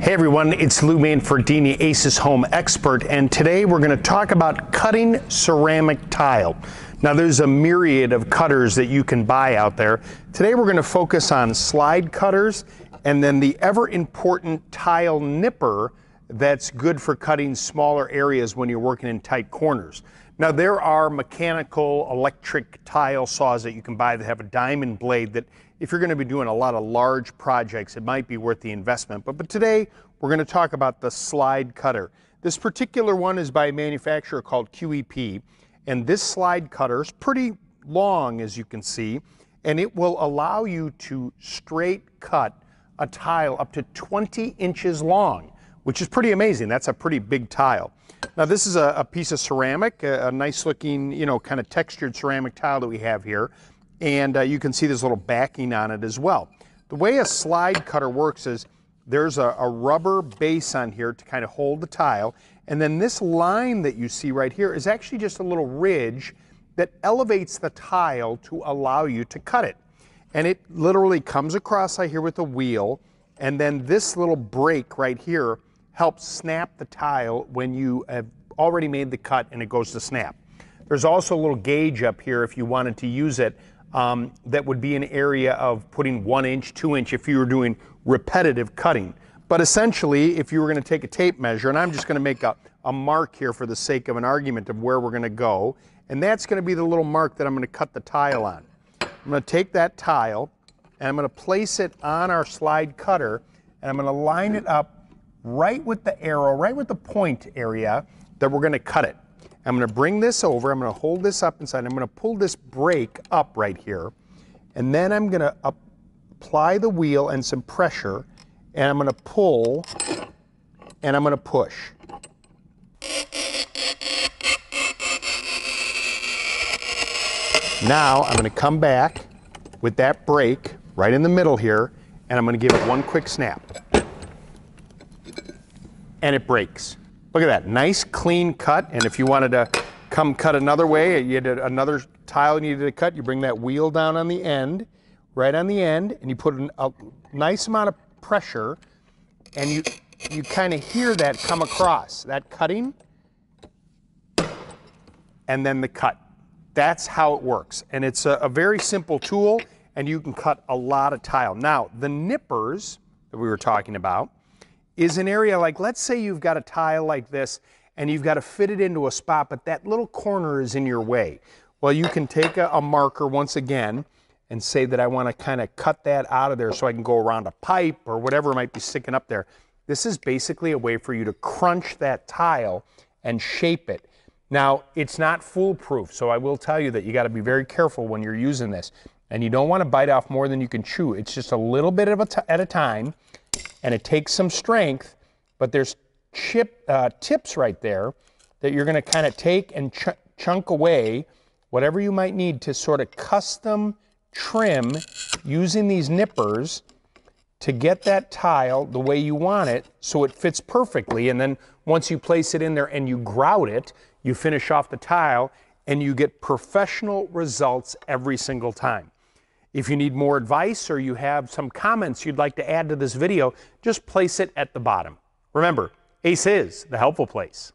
Hey everyone, it's Lou Manfredini, Ace's home expert, and today we're going to talk about cutting ceramic tile. Now there's a myriad of cutters that you can buy out there. Today we're going to focus on slide cutters and then the ever important tile nipper that's good for cutting smaller areas when you're working in tight corners. Now there are mechanical electric tile saws that you can buy that have a diamond blade that if you're going to be doing a lot of large projects, it might be worth the investment. But today we're going to talk about the slide cutter. This particular one is by a manufacturer called QEP, and this slide cutter is pretty long, as you can see, and it will allow you to straight cut a tile up to 20 inches long, which is pretty amazing. That's a pretty big tile. Now this is a piece of ceramic, a nice looking, you know, kind of textured ceramic tile that we have here. And you can see there's a little backing on it as well. The way a slide cutter works is there's a rubber base on here to kind of hold the tile. And then this line that you see right here is actually just a little ridge that elevates the tile to allow you to cut it. And it literally comes across right here with a wheel. And then this little break right here helps snap the tile when you have already made the cut and it goes to snap. There's also a little gauge up here if you wanted to use it that would be an area of putting 1 inch, 2 inch if you were doing repetitive cutting. But essentially, if you were going to take a tape measure, and I'm just going to make a mark here for the sake of an argument of where we're going to go, and that's going to be the little mark that I'm going to cut the tile on. I'm going to take that tile and I'm going to place it on our slide cutter, and I'm going to line it up right with the arrow, right with the point area that we're going to cut it. I'm going to bring this over, I'm going to hold this up inside, I'm going to pull this brake up right here, and then I'm going to apply the wheel and some pressure, and I'm going to pull, and I'm going to push. Now I'm going to come back with that brake right in the middle here, and I'm going to give it one quick snap. And it breaks. Look at that, nice clean cut. And if you wanted to come cut another way, you had another tile you needed to cut, you bring that wheel down on the end, right on the end, and you put a nice amount of pressure, and you kind of hear that come across, that cutting, and then the cut. That's how it works. And it's a very simple tool, and you can cut a lot of tile. Now, the nippers that we were talking about, is an area like, let's say you've got a tile like this and you've got to fit it into a spot, but that little corner is in your way. Well, you can take a marker once again and say that I want to kind of cut that out of there so I can go around a pipe or whatever might be sticking up there. This is basically a way for you to crunch that tile and shape it. Now, it's not foolproof, so I will tell you that you got to be very careful when you're using this. And you don't want to bite off more than you can chew. It's just a little bit at a time. And it takes some strength, but there's tips right there that you're going to kind of take and chunk away whatever you might need to sort of custom trim using these nippers to get that tile the way you want it so it fits perfectly. And then once you place it in there and you grout it, you finish off the tile and you get professional results every single time. If you need more advice or you have some comments you'd like to add to this video, just place it at the bottom. Remember, Ace is the helpful place.